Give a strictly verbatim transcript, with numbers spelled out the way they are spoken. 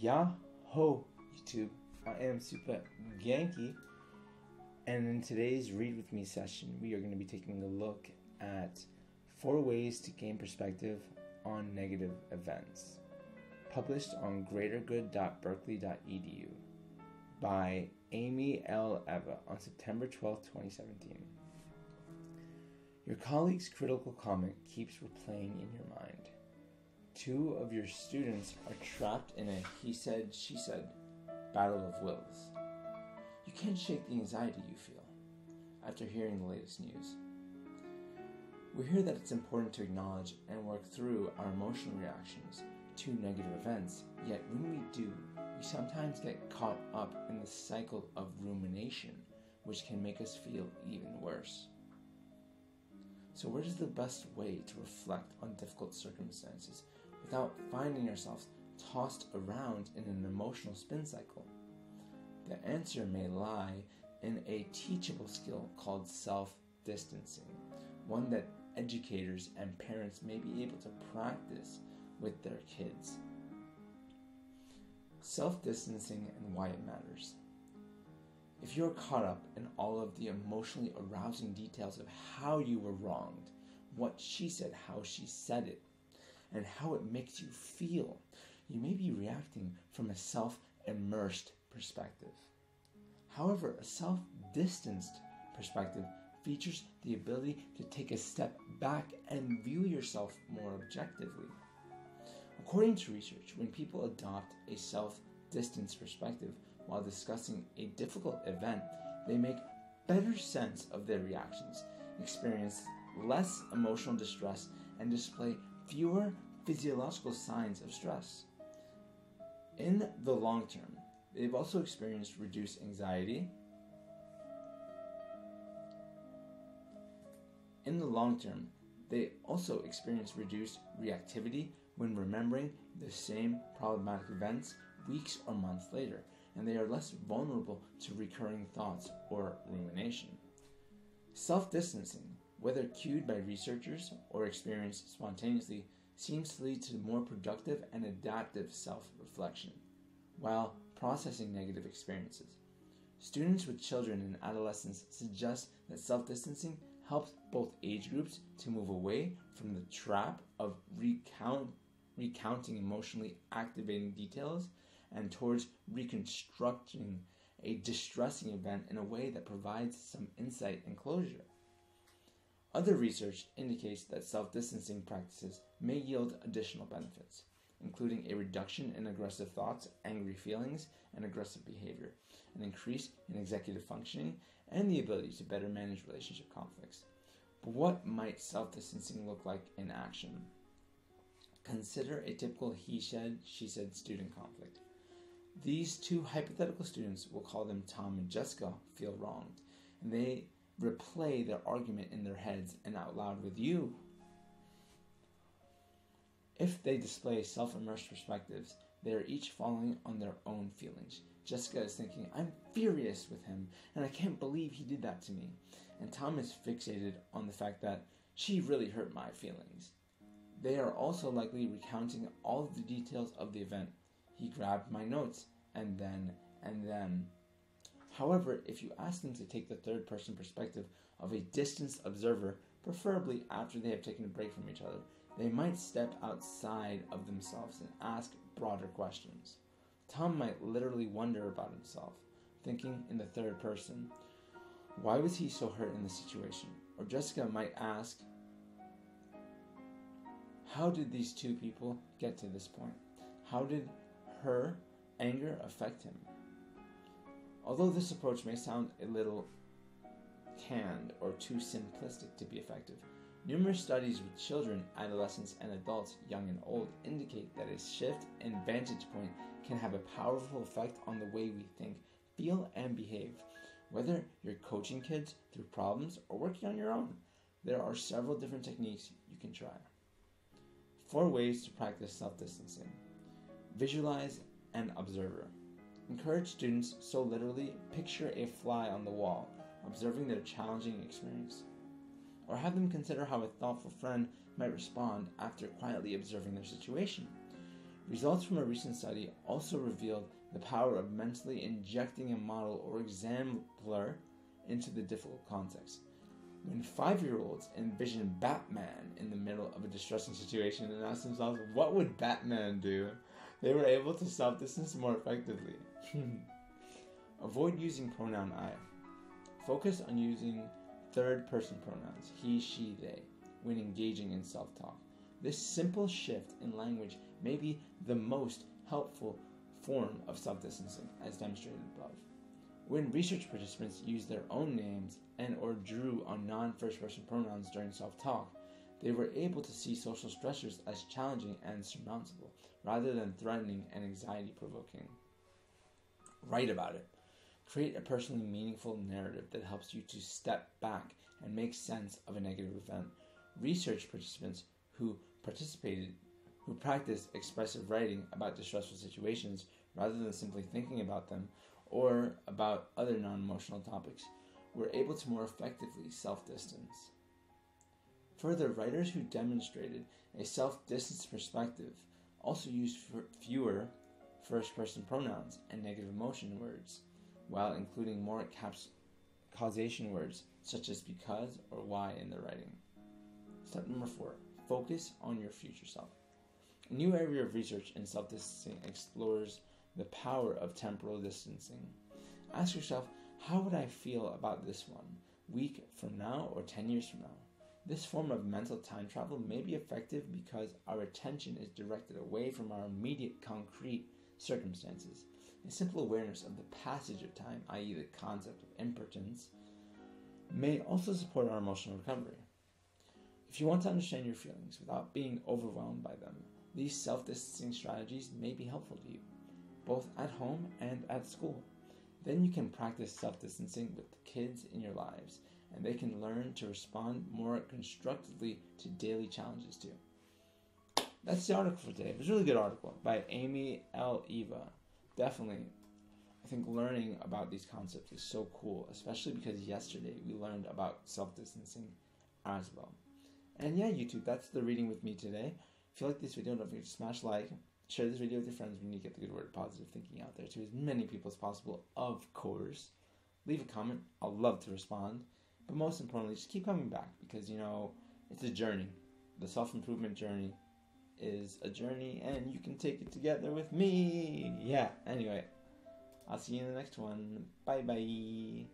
Yahoo YouTube. I am supaGENKI, and in today's Read With Me session, we are going to be taking a look at four ways to gain perspective on negative events, published on greater good dot berkeley dot e d u by Amy L. Eva on September twelfth, twenty seventeen. Your colleague's critical comment keeps replaying in your mind. Two of your students are trapped in a he said, she said battle of wills. You can't shake the anxiety you feel after hearing the latest news. We hear that it's important to acknowledge and work through our emotional reactions to negative events, yet when we do, we sometimes get caught up in the cycle of rumination, which can make us feel even worse. So what is the best way to reflect on difficult circumstances without finding ourselves tossed around in an emotional spin cycle? The answer may lie in a teachable skill called self-distancing, one that educators and parents may be able to practice with their kids. Self-distancing and why it matters. If you're caught up in all of the emotionally arousing details of how you were wronged, what she said, how she said it, and how it makes you feel, you may be reacting from a self-immersed perspective. However, a self-distanced perspective features the ability to take a step back and view yourself more objectively. According to research, when people adopt a self-distanced perspective while discussing a difficult event, they make better sense of their reactions, experience less emotional distress, and display fewer physiological signs of stress. In the long term, they've also experienced reduced anxiety. In the long term, they also experience reduced reactivity when remembering the same problematic events weeks or months later, and they are less vulnerable to recurring thoughts or rumination. Self-distancing, whether cued by researchers or experienced spontaneously, seems to lead to more productive and adaptive self-reflection while processing negative experiences. Students with children and adolescents suggest that self-distancing helps both age groups to move away from the trap of recount, recounting emotionally activating details and towards reconstructing a distressing event in a way that provides some insight and closure. Other research indicates that self-distancing practices may yield additional benefits, including a reduction in aggressive thoughts, angry feelings, and aggressive behavior, an increase in executive functioning, and the ability to better manage relationship conflicts. But what might self-distancing look like in action? Consider a typical he said, she said student conflict. These two hypothetical students, we'll call them Tom and Jessica, feel wronged, and they replay their argument in their heads and out loud with you. If they display self-immersed perspectives, they are each falling on their own feelings. Jessica is thinking, I'm furious with him, and I can't believe he did that to me. And Tom is fixated on the fact that she really hurt my feelings. They are also likely recounting all of the details of the event. He grabbed my notes, and then, and then. However, if you ask them to take the third-person perspective of a distanced observer, preferably after they have taken a break from each other, they might step outside of themselves and ask broader questions. Tom might literally wonder about himself, thinking in the third person, why was he so hurt in this situation? Or Jessica might ask, how did these two people get to this point? How did her anger affect him? Although this approach may sound a little canned or too simplistic to be effective, numerous studies with children, adolescents, and adults, young and old, indicate that a shift in vantage point can have a powerful effect on the way we think, feel, and behave. Whether you're coaching kids through problems or working on your own, there are several different techniques you can try. Four ways to practice self-distancing. Visualize an observer. Encourage students, so literally, picture a fly on the wall, observing their challenging experience. Or have them consider how a thoughtful friend might respond after quietly observing their situation. Results from a recent study also revealed the power of mentally injecting a model or exemplar into the difficult context. When five-year-olds envision Batman in the middle of a distressing situation and ask themselves, what would Batman do? They were able to self-distance more effectively. Avoid using pronoun I. Focus on using third-person pronouns, he, she, they, when engaging in self-talk. This simple shift in language may be the most helpful form of self-distancing, as demonstrated above. When research participants used their own names and or drew on non-first-person pronouns during self-talk, they were able to see social stressors as challenging and surmountable, rather than threatening and anxiety-provoking. Write about it. Create a personally meaningful narrative that helps you to step back and make sense of a negative event. Research participants who participated, who practiced expressive writing about distressful situations rather than simply thinking about them or about other non-emotional topics, were able to more effectively self-distance. Further, writers who demonstrated a self-distance perspective also used fewer first-person pronouns and negative emotion words, while including more caps- causation words such as because or why in their writing. Step number four, focus on your future self. A new area of research in self-distancing explores the power of temporal distancing. Ask yourself, how would I feel about this one, week from now or ten years from now? This form of mental time travel may be effective because our attention is directed away from our immediate concrete circumstances. A simple awareness of the passage of time, that is the concept of impermanence, may also support our emotional recovery. If you want to understand your feelings without being overwhelmed by them, these self-distancing strategies may be helpful to you, both at home and at school. Then you can practice self-distancing with the kids in your lives, and they can learn to respond more constructively to daily challenges too. That's the article for today. It was a really good article by Amy L. Eva. Definitely, I think learning about these concepts is so cool, especially because yesterday we learned about self-distancing as well. And yeah, YouTube, that's the reading with me today. If you like this video, don't forget to smash like, share this video with your friends. We need to get the good word of positive thinking out there to as many people as possible, of course. Leave a comment. I'll love to respond. But most importantly, just keep coming back because, you know, it's a journey. The self-improvement journey is a journey, and you can take it together with me. Yeah, anyway, I'll see you in the next one. Bye-bye.